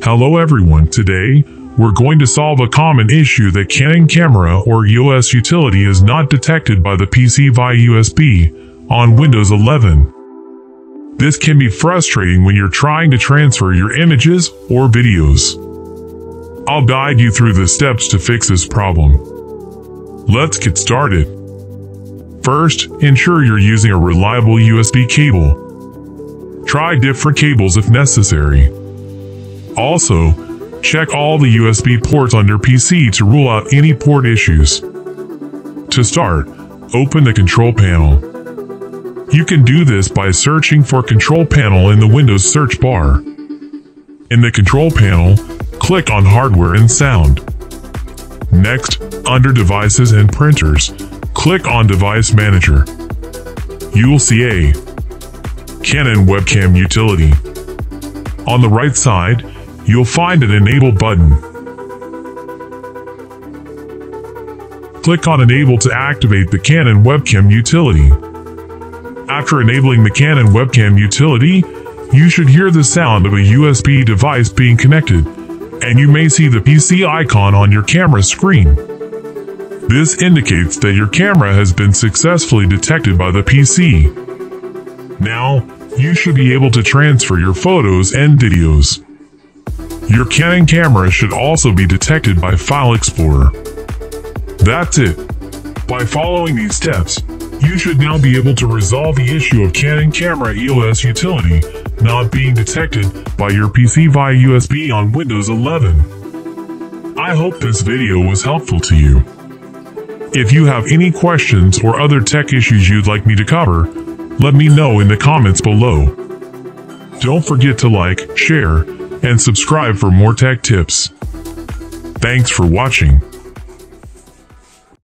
Hello everyone, today, we're going to solve a common issue that Canon camera or EOS utility is not detected by the PC via USB on Windows 11. This can be frustrating when you're trying to transfer your images or videos. I'll guide you through the steps to fix this problem. Let's get started. First, ensure you're using a reliable USB cable. Try different cables if necessary. Also, check all the USB ports on your PC to rule out any port issues. To start, open the control panel. You can do this by searching for control panel in the Windows search bar. In the control panel, click on hardware and sound. Next, under devices and printers, click on device manager. You'll see a Canon Webcam Utility. On the right side, you'll find an Enable button. Click on Enable to activate the Canon Webcam Utility. After enabling the Canon Webcam Utility, you should hear the sound of a USB device being connected, and you may see the PC icon on your camera screen. This indicates that your camera has been successfully detected by the PC. Now, you should be able to transfer your photos and videos. Your Canon camera should also be detected by File Explorer. That's it. By following these steps, you should now be able to resolve the issue of Canon camera EOS utility not being detected by your PC via USB on Windows 11. I hope this video was helpful to you. If you have any questions or other tech issues you'd like me to cover, let me know in the comments below. Don't forget to like, share, and subscribe for more tech tips. Thanks for watching.